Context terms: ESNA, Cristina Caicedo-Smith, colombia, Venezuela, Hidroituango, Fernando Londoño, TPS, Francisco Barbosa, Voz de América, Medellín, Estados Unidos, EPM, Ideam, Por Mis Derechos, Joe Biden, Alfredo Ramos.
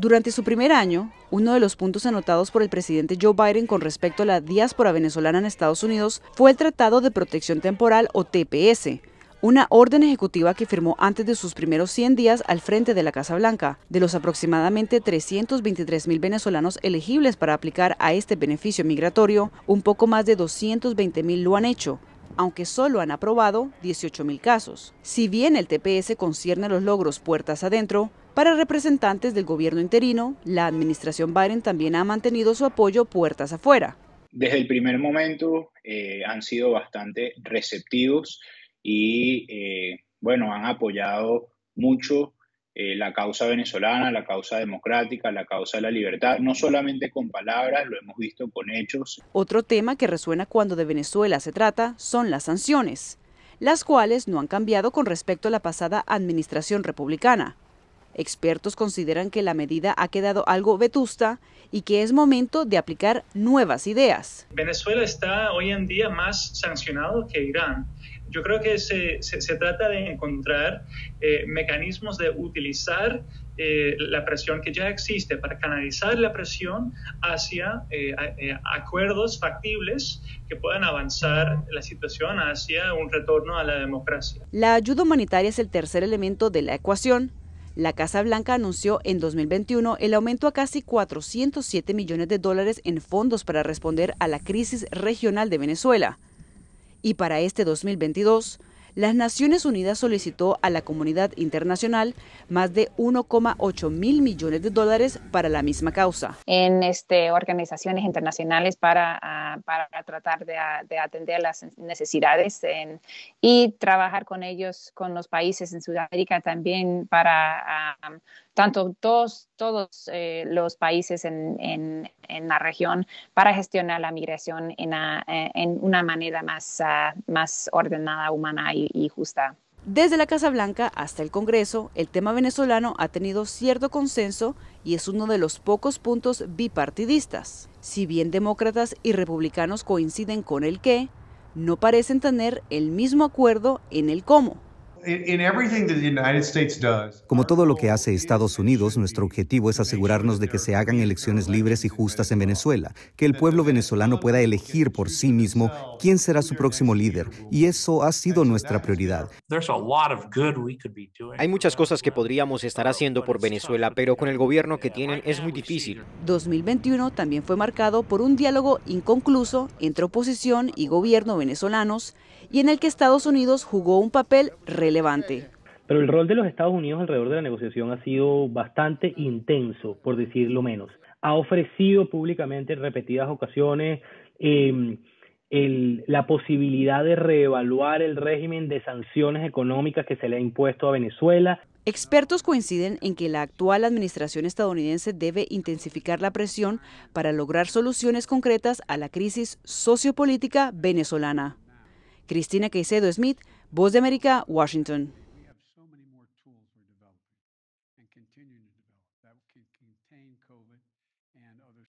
Durante su primer año, uno de los puntos anotados por el presidente Joe Biden con respecto a la diáspora venezolana en Estados Unidos fue el Tratado de Protección Temporal, o TPS, una orden ejecutiva que firmó antes de sus primeros 100 días al frente de la Casa Blanca, de los aproximadamente 323.000 venezolanos elegibles para aplicar a este beneficio migratorio, un poco más de 220.000 lo han hecho, aunque solo han aprobado 18.000 casos. Si bien el TPS concierne los logros puertas adentro, para representantes del gobierno interino, la administración Biden también ha mantenido su apoyo puertas afuera. Desde el primer momento han sido bastante receptivos y han apoyado mucho la causa venezolana, la causa democrática, la causa de la libertad, no solamente con palabras, lo hemos visto con hechos. Otro tema que resuena cuando de Venezuela se trata son las sanciones, las cuales no han cambiado con respecto a la pasada administración republicana. Expertos consideran que la medida ha quedado algo vetusta y que es momento de aplicar nuevas ideas. Venezuela está hoy en día más sancionado que Irán. Yo creo que se trata de encontrar mecanismos de utilizar la presión que ya existe para canalizar la presión hacia acuerdos factibles que puedan avanzar la situación hacia un retorno a la democracia. La ayuda humanitaria es el tercer elemento de la ecuación. La Casa Blanca anunció en 2021 el aumento a casi $407 millones en fondos para responder a la crisis regional de Venezuela. Y para este 2022, las Naciones Unidas solicitó a la comunidad internacional más de $1,8 mil millones para la misma causa. En organizaciones internacionales para tratar de atender las necesidades y trabajar con ellos, con los países en Sudamérica también para tanto todos los países en la región para gestionar la migración en una manera más ordenada, humana y justa. Desde la Casa Blanca hasta el Congreso, el tema venezolano ha tenido cierto consenso y es uno de los pocos puntos bipartidistas. Si bien demócratas y republicanos coinciden con el qué, no parecen tener el mismo acuerdo en el cómo. Como todo lo que hace Estados Unidos, nuestro objetivo es asegurarnos de que se hagan elecciones libres y justas en Venezuela, que el pueblo venezolano pueda elegir por sí mismo quién será su próximo líder, y eso ha sido nuestra prioridad. Hay muchas cosas que podríamos estar haciendo por Venezuela, pero con el gobierno que tienen es muy difícil. 2021 también fue marcado por un diálogo inconcluso entre oposición y gobierno venezolanos, y en el que Estados Unidos jugó un papel relevante. Pero el rol de los Estados Unidos alrededor de la negociación ha sido bastante intenso, por decirlo menos. Ha ofrecido públicamente en repetidas ocasiones la posibilidad de reevaluar el régimen de sanciones económicas que se le ha impuesto a Venezuela. Expertos coinciden en que la actual administración estadounidense debe intensificar la presión para lograr soluciones concretas a la crisis sociopolítica venezolana. Cristina Caicedo-Smith, Voz de América, Washington.